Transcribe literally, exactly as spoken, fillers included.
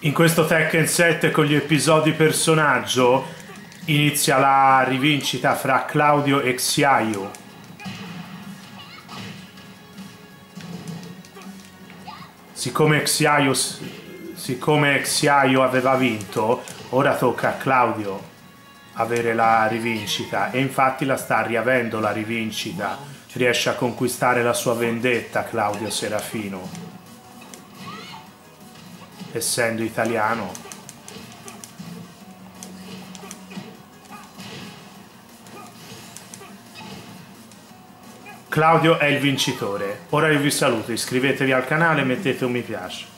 In questo Tekken sette con gli episodi personaggio inizia la rivincita fra Claudio e Xiaoyu. Siccome Xiaoyu, siccome Xiaoyu aveva vinto, ora tocca a Claudio avere la rivincita, e infatti la sta riavendo la rivincita. Riesce a conquistare la sua vendetta Claudio Serafino, essendo italiano. Claudio è il vincitore. Ora io vi saluto, iscrivetevi al canale e mettete un mi piace.